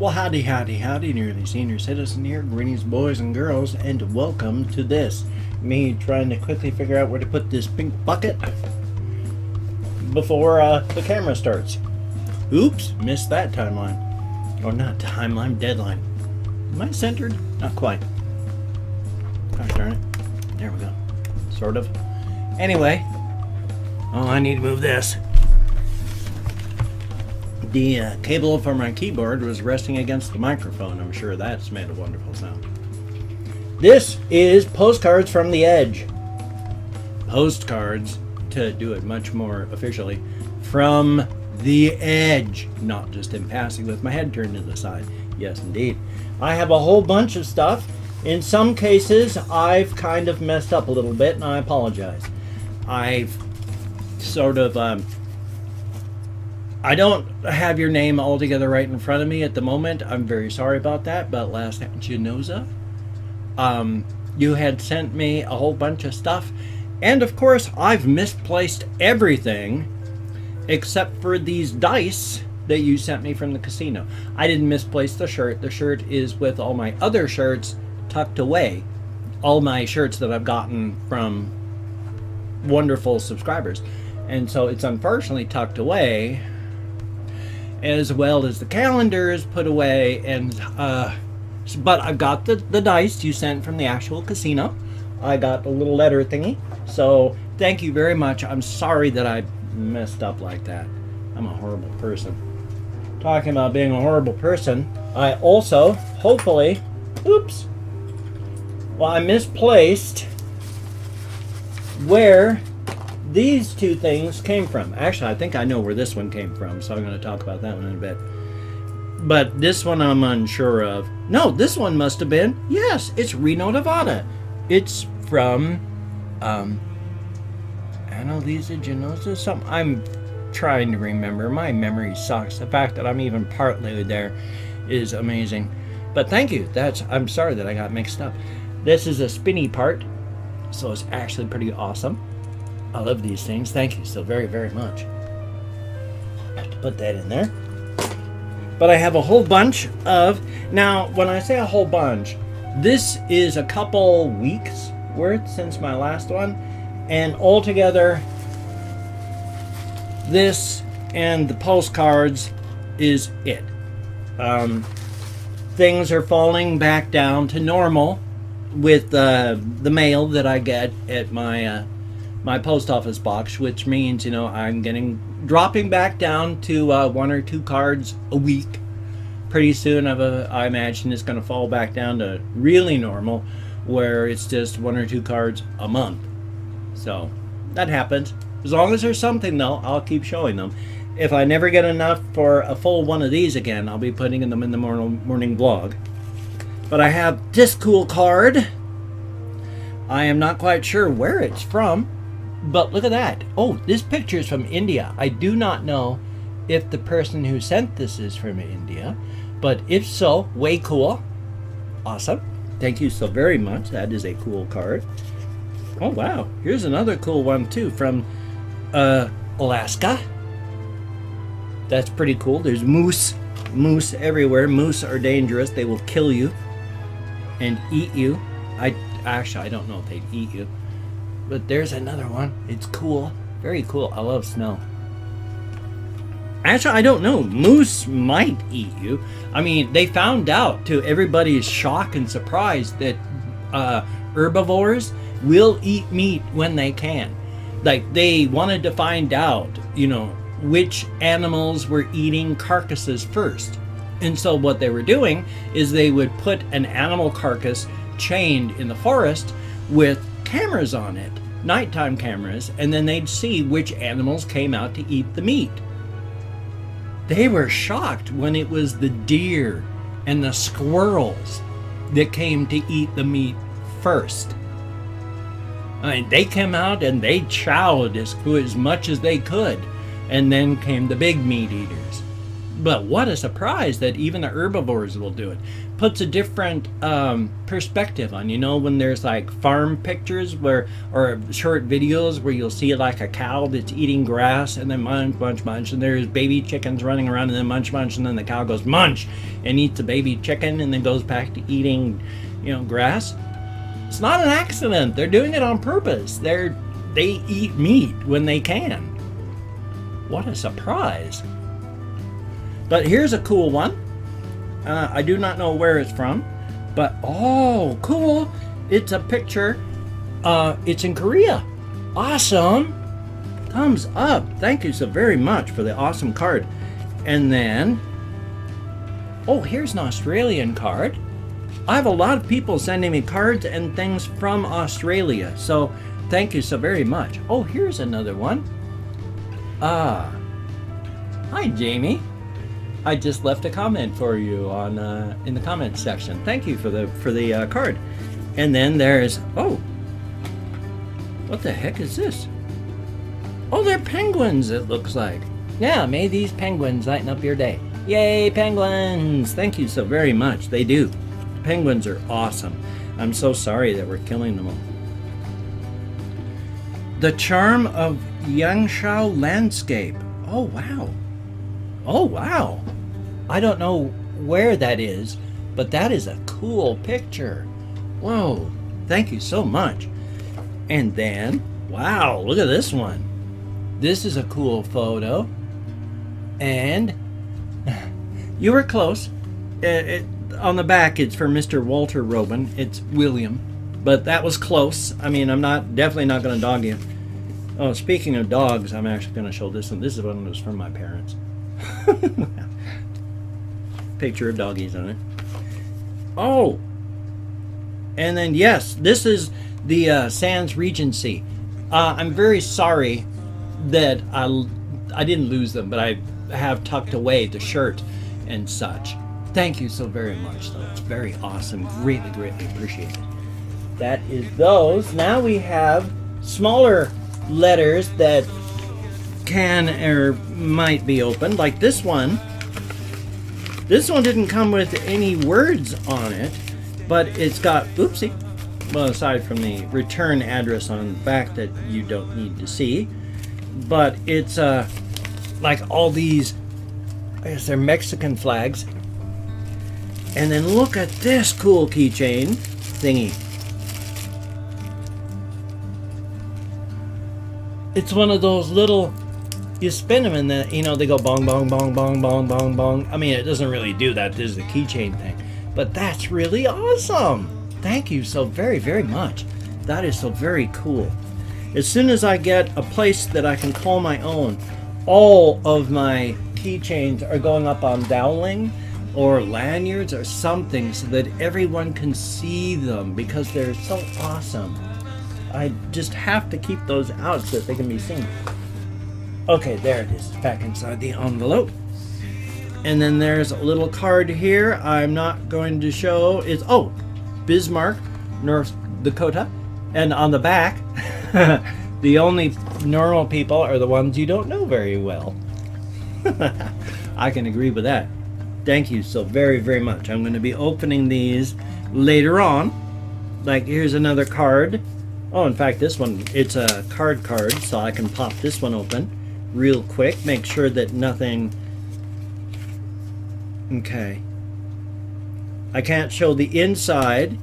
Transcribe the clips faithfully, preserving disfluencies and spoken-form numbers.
Well, howdy, howdy, howdy, nearly senior citizen here. Greetings, boys and girls, and welcome to this. Me trying to quickly figure out where to put this pink bucket before uh, the camera starts. Oops, missed that timeline. Or not timeline, deadline. Am I centered? Not quite. Gosh darn it. There we go. Sort of. Anyway. Oh, I need to move this. The uh, cable from my keyboard was resting against the microphone. I'm sure that's made a wonderful sound. This is Postcards from the Edge. Postcards, to do it much more officially, from the edge. Not just in passing with my head turned to the side. Yes, indeed. I have a whole bunch of stuff. In some cases, I've kind of messed up a little bit, and I apologize. I've sort of... Um, I don't have your name all together right in front of me at the moment. I'm very sorry about that, but last night, Genosa, um, you had sent me a whole bunch of stuff. And of course, I've misplaced everything except for these dice that you sent me from the casino. I didn't misplace the shirt. The shirt is with all my other shirts tucked away. All my shirts that I've gotten from wonderful subscribers. And so it's unfortunately tucked away, as well as the calendar is put away, and uh, but I've got the, the dice you sent from the actual casino. I got the little letter thingy, so thank you very much. I'm sorry that I messed up like that. I'm a horrible person. Talking about being a horrible person, I also, hopefully, oops, well, I misplaced where these two things came from. Actually, I think I know where this one came from, so I'm going to talk about that one in a bit. But this one I'm unsure of. No, this one must have been. Yes, it's Reno, Nevada. It's from um, Annalisa Genosa, something. I'm trying to remember. My memory sucks. The fact that I'm even partly there is amazing. But thank you. That's. I'm sorry that I got mixed up. This is a spinny part, so it's actually pretty awesome. I love these things. Thank you so very, very much. I have to put that in there. But I have a whole bunch of... Now, when I say a whole bunch, this is a couple weeks worth since my last one. And altogether, this and the postcards is it. Um, things are falling back down to normal with uh, the mail that I get at my... Uh, my post office box, which means, you know, I'm getting dropping back down to uh, one or two cards a week. Pretty soon, I've, uh, I imagine it's going to fall back down to really normal, where it's just one or two cards a month. So that happens. As long as there's something, though, I'll keep showing them. If I never get enough for a full one of these again, I'll be putting them in the morning, morning vlog. But I have this cool card. I am not quite sure where it's from. But look at that. Oh, this picture is from India. I do not know if the person who sent this is from India, but if so, way cool. Awesome. Thank you so very much. That is a cool card. Oh, wow. Here's another cool one, too, from uh, Alaska. That's pretty cool. There's moose. Moose everywhere. Moose are dangerous. They will kill you and eat you. I actually, I don't know if they'd eat you. But there's another one. It's cool. Very cool. I love snow. Actually, I don't know. Moose might eat you. I mean, they found out, to everybody's shock and surprise, that uh, herbivores will eat meat when they can. Like, they wanted to find out, you know, which animals were eating carcasses first. And so what they were doing is they would put an animal carcass chained in the forest with cameras on it, nighttime cameras, and then they'd see which animals came out to eat the meat. They were shocked when it was the deer and the squirrels that came to eat the meat first. I mean, they came out and they chowed as, as much as they could, and then came the big meat eaters. But what a surprise that even the herbivores will do it. Puts a different um, perspective on, you know, when there's like farm pictures where, or short videos where you'll see like a cow that's eating grass and then munch, munch, munch, and there's baby chickens running around and then munch, munch, and then the cow goes munch and eats the baby chicken and then goes back to eating, you know, grass. It's not an accident. They're doing it on purpose. They're, they eat meat when they can. What a surprise. But here's a cool one. Uh, I do not know where it's from, but oh, cool. It's a picture. Uh, it's in Korea. Awesome. Thumbs up. Thank you so very much for the awesome card. And then, oh, here's an Australian card. I have a lot of people sending me cards and things from Australia. So thank you so very much. Oh, here's another one. Ah, hi, Jamie. I just left a comment for you on uh, in the comments section. Thank you for the for the uh, card. And then there's, oh, what the heck is this? Oh, they're penguins, it looks like. Yeah, may these penguins lighten up your day. Yay, penguins! Thank you so very much. They do. Penguins are awesome. I'm so sorry that we're killing them all. The charm of Yangshuo landscape. Oh wow. Oh wow, I don't know where that is, but that is a cool picture. Whoa, thank you so much. And then, wow, look at this one. This is a cool photo. And you were close. It, it, on the back, it's for Mister Walter Robin. It's William, but that was close. I mean, I'm not definitely not going to dog you. Oh, speaking of dogs, I'm actually going to show this one. This is one that was from my parents. Picture of doggies on it. Oh, and then yes, this is the uh, Sands Regency. Uh, I'm very sorry that I I didn't lose them, but I have tucked away the shirt and such. Thank you so very much, though. It's very awesome. Greatly, greatly appreciated. That is those. Now we have smaller letters that can or might be opened, like this one. This one didn't come with any words on it, but it's got, oopsie, well, aside from the return address on the back that you don't need to see, but it's uh, like all these, I guess they're Mexican flags. And then look at this cool keychain thingy. It's one of those little, you spin them and then, you know, they go bong, bong, bong, bong, bong, bong, bong. I mean, it doesn't really do that. This is the keychain thing. But that's really awesome. Thank you so very, very much. That is so very cool. As soon as I get a place that I can call my own, all of my keychains are going up on doweling or lanyards or something so that everyone can see them because they're so awesome. I just have to keep those out so that they can be seen. Okay, there it is, back inside the envelope. And then there's a little card here I'm not going to show. It's, oh, Bismarck, North Dakota. And on the back, the only normal people are the ones you don't know very well. I can agree with that. Thank you so very, very much. I'm going to be opening these later on. Like, here's another card. Oh, in fact, this one, it's a card card, so I can pop this one open real quick, make sure that nothing. Okay, I can't show the inside,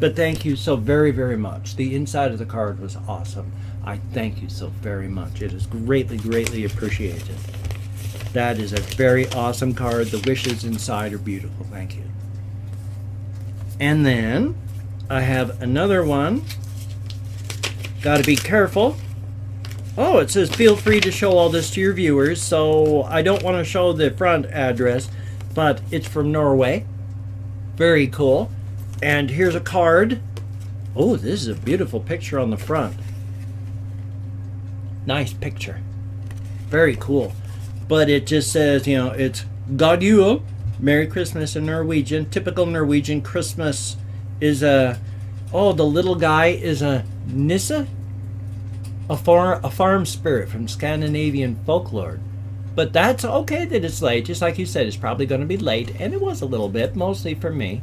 but thank you so very, very much. The inside of the card was awesome. I thank you so very much. It is greatly, greatly appreciated. That is a very awesome card. The wishes inside are beautiful. Thank you. And then I have another one. Gotta be careful. Oh, it says, feel free to show all this to your viewers. So I don't want to show the front address, but it's from Norway. Very cool. And here's a card. Oh, this is a beautiful picture on the front. Nice picture. Very cool. But it just says, you know, it's God Jul, Merry Christmas in Norwegian. Typical Norwegian Christmas is a, oh, the little guy is a Nisse? A, far, a farm spirit from Scandinavian folklore. But that's okay that it's late. Just like you said, it's probably going to be late. And it was a little bit, mostly for me.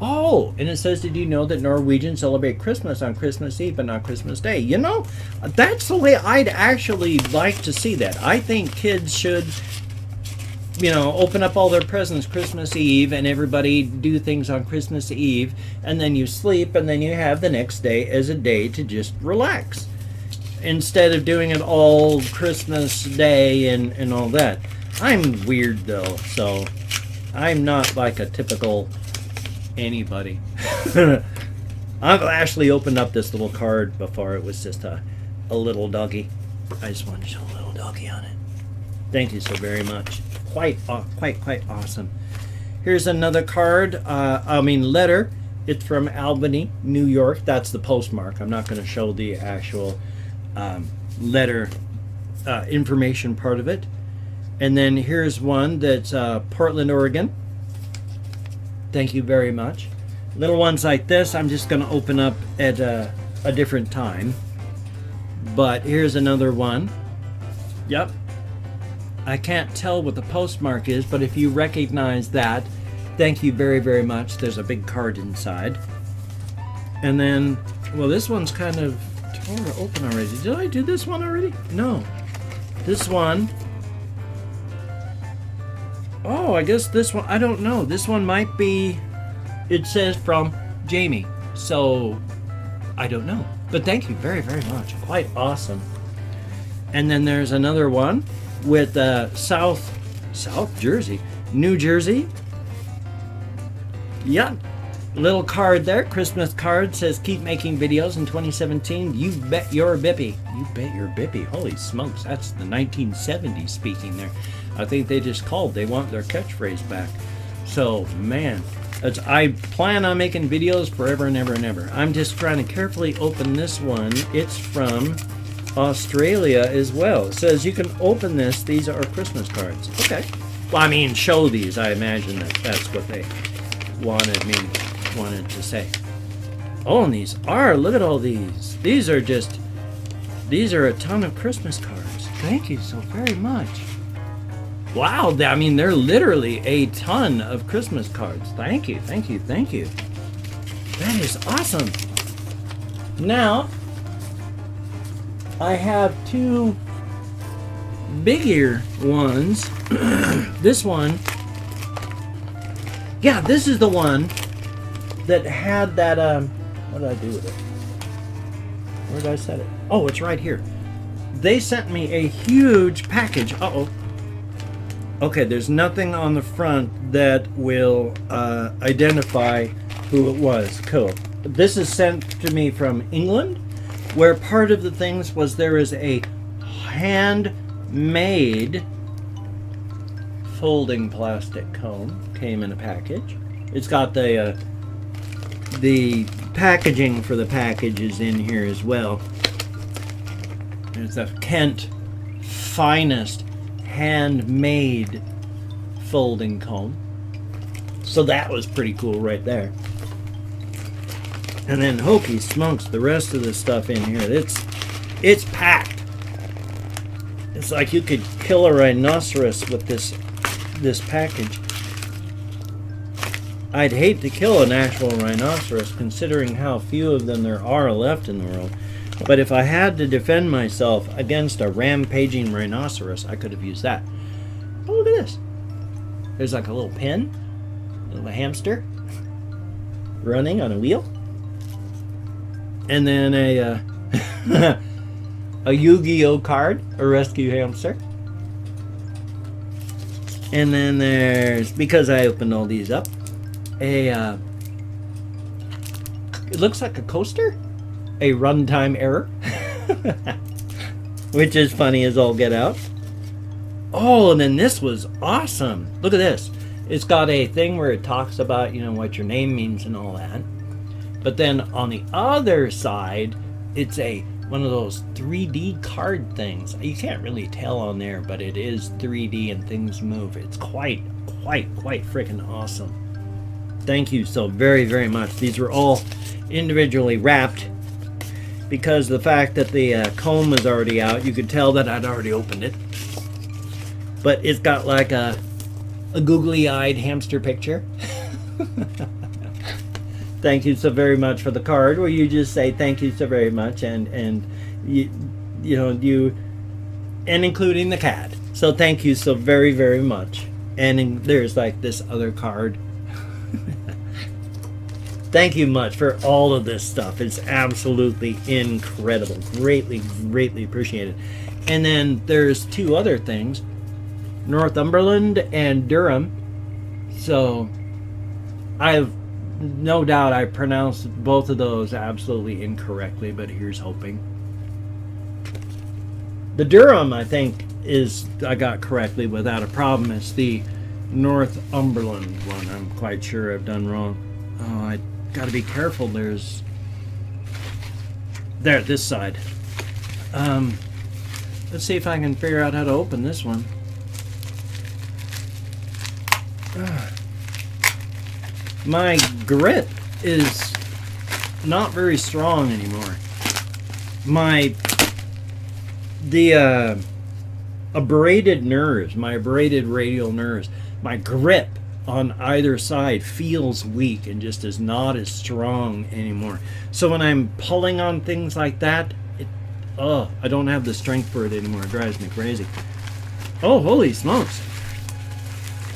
Oh, and it says, did you know that Norwegians celebrate Christmas on Christmas Eve and on Christmas Day? You know, that's the way I'd actually like to see that. I think kids should, you know, open up all their presents Christmas Eve and everybody do things on Christmas Eve. And then you sleep and then you have the next day as a day to just relax. Instead of doing it all Christmas Day and, and all that. I'm weird though, so I'm not like a typical anybody. I've actually opened up this little card before. It was just a, a little doggy. I just wanted to show a little doggy on it. Thank you so very much. Quite, quite, quite awesome. Here's another card, uh, I mean letter. It's from Albany, New York. That's the postmark. I'm not going to show the actual Um, letter uh, information part of it. And then here's one that's uh, Portland, Oregon. Thank you very much. Little ones like this I'm just going to open up at uh, a different time. But here's another one. Yep. I can't tell what the postmark is, but if you recognize that, thank you very, very much. There's a big card inside. And then, well, this one's kind of open already. Did I do this one already? No. This one. Oh, I guess this one. I don't know. This one might be. It says from Jamie. So, I don't know. But thank you very, very much. Quite awesome. And then there's another one with uh, South, South Jersey, New Jersey. Yeah. Little card there, Christmas card, says keep making videos in twenty seventeen. You bet your bippy. You bet your bippy. Holy smokes, that's the nineteen seventies speaking there. I think they just called. They want their catchphrase back. So, man, it's, I plan on making videos forever and ever and ever. I'm just trying to carefully open this one. It's from Australia as well. It says you can open this. These are Christmas cards. Okay. Well, I mean, show these. I imagine that that's what they wanted me to wanted to say. Oh, and these are, look at all these. These are just, these are a ton of Christmas cards. Thank you so very much. Wow, I mean, they're literally a ton of Christmas cards. Thank you, thank you, thank you. That is awesome. Now, I have two bigger ones. This one, yeah, this is the one that had that, um, what did I do with it? Where did I set it? Oh, it's right here. They sent me a huge package. Uh-oh. Okay, there's nothing on the front that will uh, identify who it was. Cool. This is sent to me from England, where part of the things was there is a handmade folding plastic comb. Came in a package. It's got the, uh, the packaging for the package is in here as well. There's the Kent finest handmade folding comb. So that was pretty cool right there. And then hokey smokes, the rest of the stuff in here. It's it's packed. It's like you could kill a rhinoceros with this this package. I'd hate to kill an actual rhinoceros, considering how few of them there are left in the world. But if I had to defend myself against a rampaging rhinoceros, I could have used that. But look at this. There's like a little pin, a little hamster running on a wheel. And then a, uh, a Yu-Gi-Oh card, a rescue hamster. And then there's, because I opened all these up, A, uh, it looks like a coaster, a runtime error, which is funny as all get out. Oh, and then this was awesome. Look at this. It's got a thing where it talks about, you know, what your name means and all that. But then on the other side, it's a one of those three D card things. You can't really tell on there, but it is three D and things move. It's quite, quite, quite freaking awesome. Thank you so very, very much. These were all individually wrapped because the fact that the uh, comb was already out, you could tell that I'd already opened it. but it's got like a, a googly-eyed hamster picture. Thank you so very much for the card, where you just say thank you so very much, and and you, you know, you, and including the cat. So thank you so very, very much. And in, there's like this other card. Thank you much for all of this stuff. It's absolutely incredible. Greatly, greatly appreciated. And then there's two other things, Northumberland and Durham. So I've no doubt I pronounced both of those absolutely incorrectly, but here's hoping. The Durham, I think, is I got correctly without a problem. It's the Northumberland one I'm quite sure I've done wrong. Oh, I gotta be careful. There's... There, this side. Um, let's see if I can figure out how to open this one. Uh. My grip is not very strong anymore. My, the uh, abraded nerves, my abraded radial nerves, my grip on either side feels weak and just is not as strong anymore. So when I'm pulling on things like that, it, oh, I don't have the strength for it anymore. It drives me crazy. Oh, holy smokes.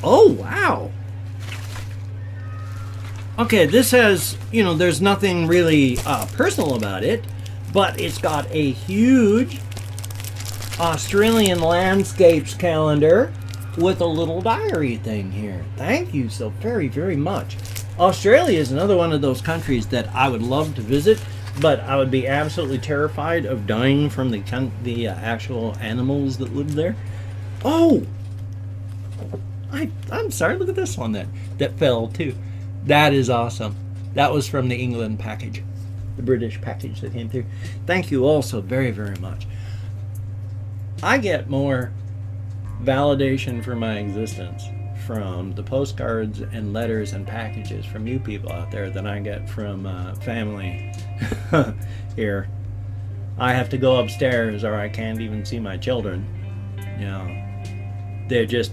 Oh, wow. Okay, this has, you know, there's nothing really uh, personal about it, but it's got a huge Australian landscapes calendar with a little diary thing here. Thank you so very, very much. Australia is another one of those countries that I would love to visit, but I would be absolutely terrified of dying from the, the uh, actual animals that live there. Oh! I, I'm sorry, look at this one that, that fell too. That is awesome. That was from the England package, the British package that came through. Thank you all so very, very much. I get more validation for my existence from the postcards and letters and packages from you people out there than I get from uh, family here. I have to go upstairs or I can't even see my children. You know, they're just...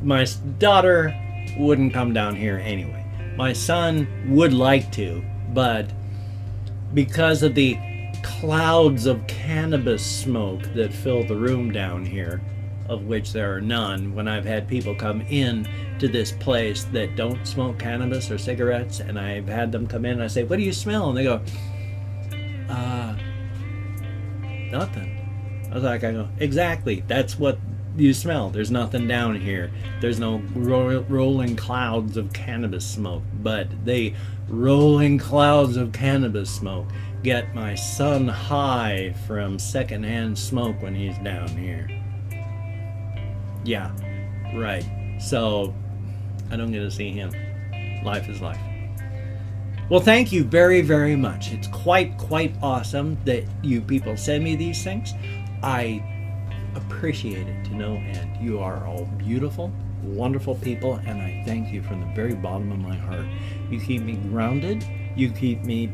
My daughter wouldn't come down here anyway. My son would like to, but because of the clouds of cannabis smoke that fill the room down here, of which there are none, when I've had people come in to this place that don't smoke cannabis or cigarettes, and I've had them come in and I say, "What do you smell?" And they go, uh, nothing. I was like, I go, exactly, that's what you smell. There's nothing down here. There's no ro rolling clouds of cannabis smoke, but the rolling clouds of cannabis smoke get my son high from secondhand smoke when he's down here. Yeah, right. So I don't get to see him. Life is life. Well, thank you very, very much. It's quite, quite awesome that you people send me these things. I appreciate it to no end. You are all beautiful, wonderful people, and I thank you from the very bottom of my heart. You keep me grounded. You keep me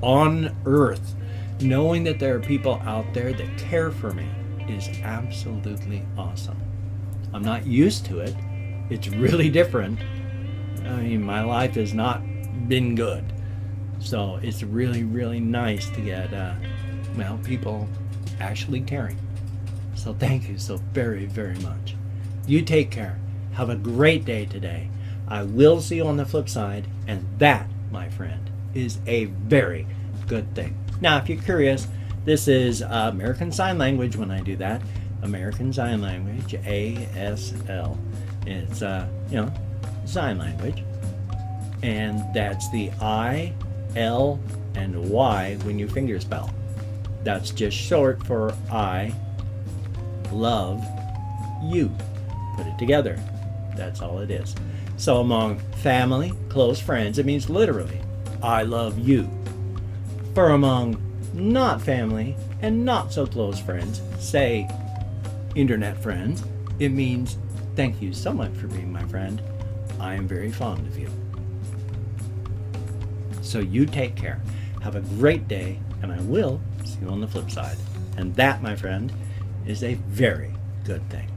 on earth. Knowing that there are people out there that care for me is absolutely awesome. I'm not used to it. It's really different. I mean, my life has not been good. So it's really, really nice to get, uh, well, people actually caring. So thank you so very, very much. You take care. Have a great day today. I will see you on the flip side. And that, my friend, is a very good thing. Now, if you're curious, this is uh, American Sign Language when I do that. American Sign Language, A S L. It's, uh, you know, sign language. And that's the I, L, and Y when you finger spell. That's just short for I love you. Put it together. That's all it is. So among family, close friends, it means literally, I love you. For among not family and not so close friends, say internet friends, it means thank you so much for being my friend. I am very fond of you. So you take care. Have a great day, and I will see you on the flip side. And that, my friend, is a very good thing.